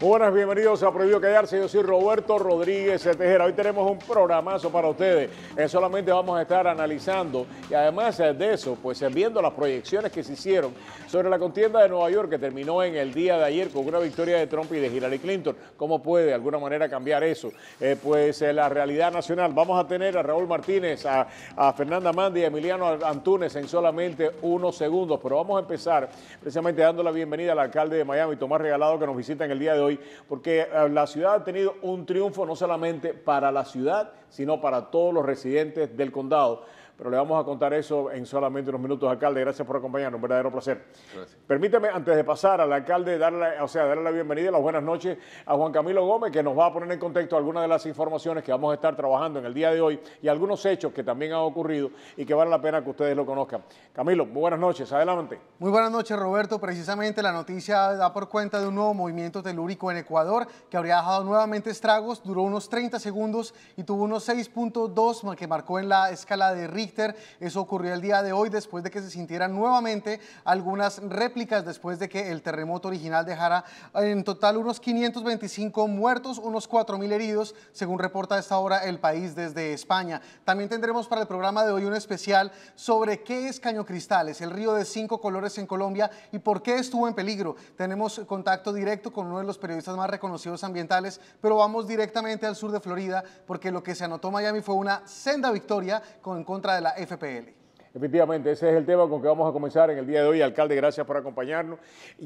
Buenas, bienvenidos a Prohibido Callarse. Yo soy Roberto Rodríguez Tejera. Hoy tenemos un programazo para ustedes. Solamente vamos a estar analizando y además de eso, pues viendo las proyecciones que se hicieron sobre la contienda de Nueva York que terminó en el día de ayer con una victoria de Trump y de Hillary Clinton. ¿Cómo puede de alguna manera cambiar eso? La realidad nacional. Vamos a tener a Raúl Martínez, a Fernand Amandi y a Emiliano Antúnez en solamente unos segundos. Pero vamos a empezar precisamente dando la bienvenida al alcalde de Miami, Tomás Regalado, que nos visita en el día de hoy, porque la ciudad ha tenido un triunfo no solamente para la ciudad, sino para todos los residentes del condado. Pero le vamos a contar eso en solamente unos minutos, alcalde. Gracias por acompañarnos, un verdadero placer. Gracias. Permítame, antes de pasar al alcalde, darle la bienvenida y las buenas noches a Juan Camilo Gómez, que nos va a poner en contexto algunas de las informaciones que vamos a estar trabajando en el día de hoy y algunos hechos que también han ocurrido y que vale la pena que ustedes lo conozcan. Camilo, muy buenas noches, adelante. Muy buenas noches, Roberto. Precisamente la noticia da por cuenta de un nuevo movimiento telúrico en Ecuador que habría dejado nuevamente estragos, duró unos 30 segundos y tuvo unos 6.2 que marcó en la escala de Richter. Eso ocurrió el día de hoy después de que se sintieran nuevamente algunas réplicas después de que el terremoto original dejara en total unos 525 muertos, unos 4.000 heridos, según reporta a esta hora El País desde España. También tendremos para el programa de hoy un especial sobre qué es Caño Cristales, el río de 5 colores en Colombia y por qué estuvo en peligro. Tenemos contacto directo con uno de los periodistas más reconocidos ambientales, pero vamos directamente al sur de Florida porque lo que se anotó Miami fue una senda victoria en contra de la FPL. Efectivamente, ese es el tema con que vamos a comenzar en el día de hoy. Alcalde, gracias por acompañarnos.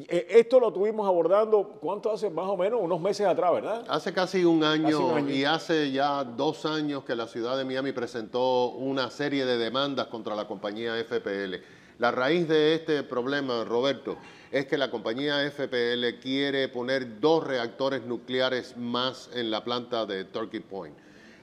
Esto lo tuvimos abordando, ¿cuánto hace? Más o menos unos meses atrás, ¿verdad? Hace casi un año, y hace ya 2 años que la ciudad de Miami presentó una serie de demandas contra la compañía FPL. La raíz de este problema, Roberto, es que la compañía FPL quiere poner 2 reactores nucleares más en la planta de Turkey Point.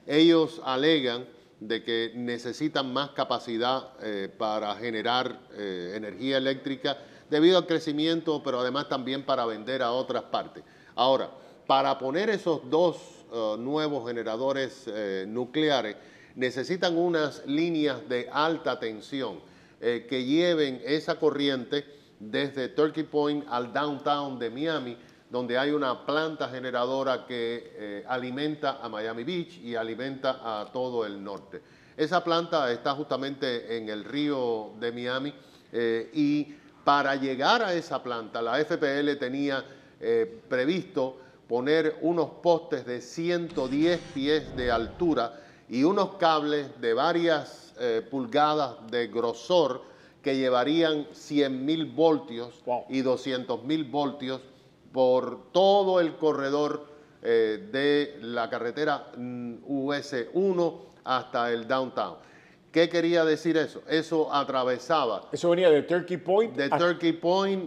Ellos alegan de que necesitan más capacidad para generar energía eléctrica debido al crecimiento, pero además también para vender a otras partes. Ahora, para poner esos 2 nuevos generadores nucleares, necesitan unas líneas de alta tensión que lleven esa corriente desde Turkey Point al Downtown de Miami, donde hay una planta generadora que alimenta a Miami Beach y alimenta a todo el norte. Esa planta está justamente en el río de Miami y para llegar a esa planta la FPL tenía previsto poner unos postes de 110 pies de altura y unos cables de varias pulgadas de grosor que llevarían 100.000 voltios y 200.000 voltios por todo el corredor de la carretera US-1 hasta el Downtown. ¿Qué quería decir eso? Eso atravesaba. Eso venía de Turkey Point,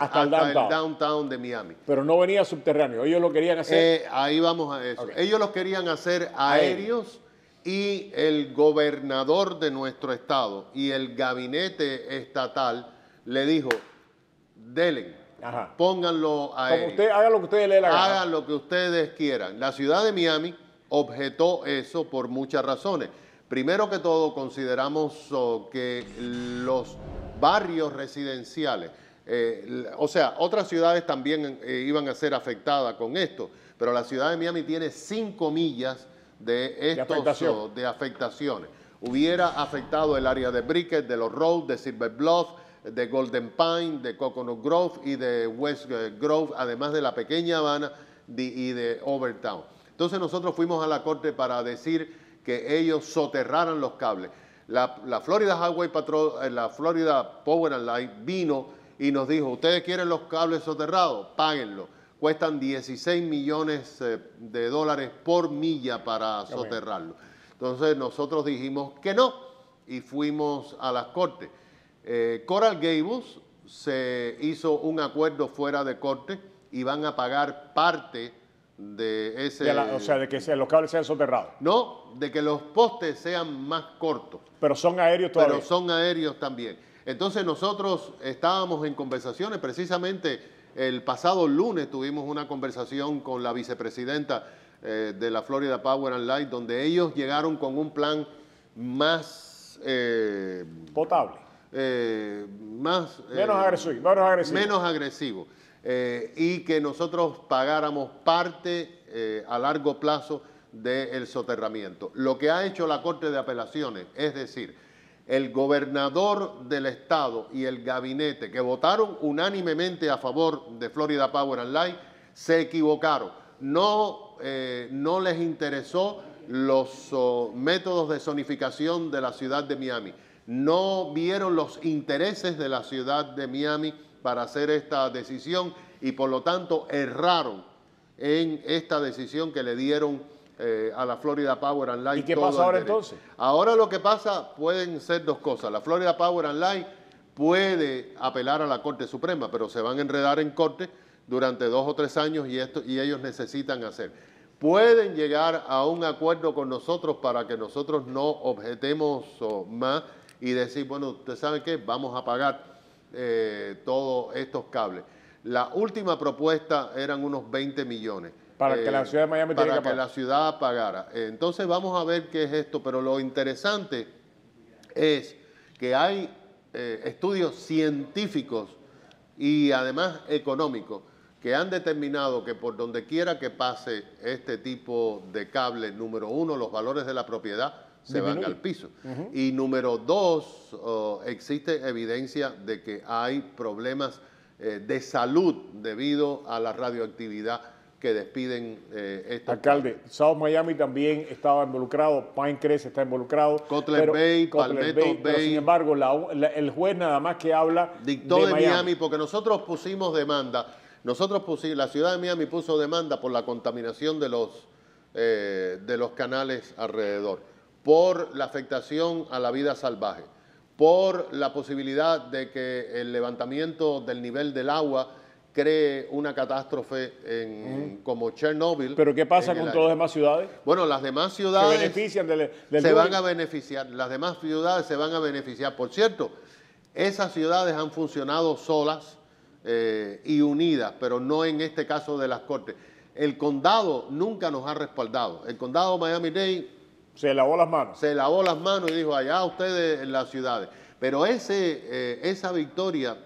hasta el Downtown de Miami. Pero no venía subterráneo, ellos lo querían hacer. Ahí vamos a eso. Okay. Ellos los querían hacer aéreos y el gobernador de nuestro estado y el gabinete estatal le dijo, delen. Ajá. Pónganlo a él. Hagan lo que ustedes le hagan. Hagan lo que ustedes quieran. La ciudad de Miami objetó eso por muchas razones. Primero que todo, consideramos que los barrios residenciales, o sea, otras ciudades también iban a ser afectadas con esto, pero la ciudad de Miami tiene 5 millas de de afectaciones. Hubiera afectado el área de Brickell, de los Roads, de Silver Bluff, de Golden Pine, de Coconut Grove y de West Grove, además de la Pequeña Habana y de Overtown. Entonces nosotros fuimos a la corte para decir que ellos soterraran los cables. La Florida Highway Patrol, la Florida Power and Light vino y nos dijo, ¿ustedes quieren los cables soterrados? Páguenlo. Cuestan 16 millones de dólares por milla para soterrarlo. Entonces nosotros dijimos que no y fuimos a las cortes. Coral Gables se hizo un acuerdo fuera de corte y van a pagar parte de ese... de que los cables sean soterrados. No, de que los postes sean más cortos. Pero son aéreos todavía. Pero son aéreos también. Entonces nosotros estábamos en conversaciones, precisamente el pasado lunes tuvimos una conversación con la vicepresidenta de la Florida Power and Light, donde ellos llegaron con un plan más... potable. menos agresivo. Y que nosotros pagáramos parte a largo plazo del soterramiento. Lo que ha hecho la Corte de Apelaciones, es decir, el gobernador del estado y el gabinete que votaron unánimemente a favor de Florida Power and Light, se equivocaron. No les interesó los métodos de zonificación de la ciudad de Miami. No vieron los intereses de la ciudad de Miami para hacer esta decisión y por lo tanto erraron en esta decisión que le dieron a la Florida Power and Light. ¿Y qué pasa ahora entonces? Ahora lo que pasa pueden ser dos cosas. La Florida Power and Light puede apelar a la Corte Suprema, pero se van a enredar en corte durante 2 o 3 años y ellos necesitan hacer. Pueden llegar a un acuerdo con nosotros para que nosotros no objetemos más y decir, bueno, ¿usted sabe qué? Vamos a pagar todos estos cables. La última propuesta eran unos 20 millones. Para que la ciudad de Miami tenga que pagar. Para que la ciudad pagara. Entonces vamos a ver qué es esto, pero lo interesante es que hay estudios científicos y además económicos que han determinado que por donde quiera que pase este tipo de cable, número uno, los valores de la propiedad se van al piso. Y número dos, existe evidencia de que hay problemas de salud debido a la radioactividad que despiden estos. Alcalde, South Miami también estaba involucrado, Pinecrest está involucrado. Cutler Bay, Palmetto Bay. Pero, sin embargo, el juez nada más que habla dictó de Miami, porque nosotros pusimos demanda. La ciudad de Miami puso demanda por la contaminación de los canales alrededor, por la afectación a la vida salvaje, por la posibilidad de que el levantamiento del nivel del agua cree una catástrofe como Chernobyl. ¿Pero qué pasa con todas las demás ciudades? Bueno, las demás ciudades se benefician van a beneficiar. Las demás ciudades se van a beneficiar. Por cierto, esas ciudades han funcionado solas y unidas, pero no en este caso de las cortes. El condado nunca nos ha respaldado. El condado Miami-Dade se lavó las manos. Se lavó las manos y dijo, allá ustedes en las ciudades. Pero esa victoria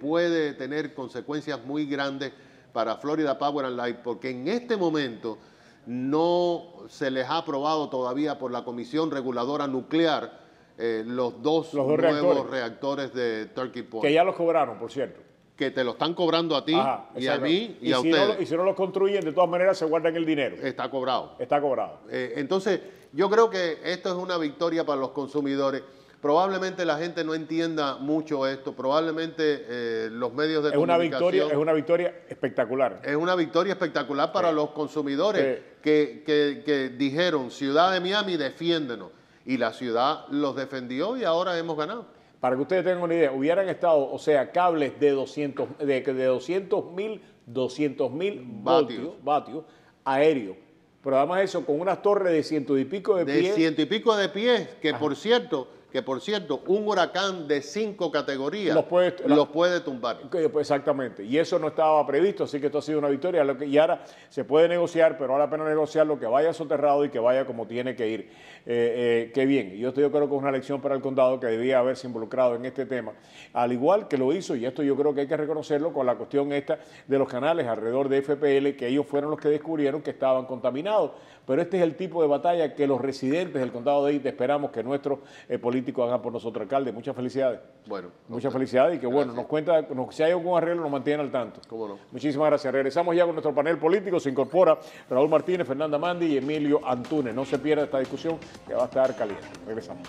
puede tener consecuencias muy grandes para Florida Power and Light, porque en este momento no se les ha aprobado todavía por la Comisión Reguladora Nuclear los dos nuevos reactores de Turkey Point. Que ya los cobraron, por cierto. Que te lo están cobrando a ti, y a mí y a ustedes. Y si no lo construyen, de todas maneras se guardan el dinero. Está cobrado. Está cobrado. Entonces, yo creo que esto es una victoria para los consumidores. Probablemente la gente no entienda mucho esto. Probablemente los medios de comunicación... Es una victoria espectacular. Es una victoria espectacular para los consumidores que dijeron, ciudad de Miami, defiéndenos. Y la ciudad los defendió y ahora hemos ganado. Para que ustedes tengan una idea, hubieran estado, o sea, cables de 200.000 voltios aéreos. Pero además eso, con unas torres de ciento y pico de pies. De ciento y pico de pies, que por cierto, un huracán de 5 categorías los puede tumbar. Exactamente, y eso no estaba previsto, así que esto ha sido una victoria. Y ahora se puede negociar, pero ahora apenas negociar lo que vaya soterrado y que vaya como tiene que ir. Qué bien, yo creo que es una lección para el condado que debía haberse involucrado en este tema. Al igual que lo hizo, y esto yo creo que hay que reconocerlo, con la cuestión esta de los canales alrededor de FPL, que ellos fueron los que descubrieron que estaban contaminados. Pero este es el tipo de batalla que los residentes del condado de Dade esperamos que nuestros políticos hagan por nosotros. Alcalde, muchas felicidades. Bueno. Muchas felicidades y que bueno, nos cuenta, si hay algún arreglo nos mantiene al tanto. Cómo no. Muchísimas gracias. Regresamos ya con nuestro panel político. Se incorpora Raúl Martínez, Fernand Amandi y Emiliano Antúnez. No se pierda esta discusión que va a estar caliente. Regresamos.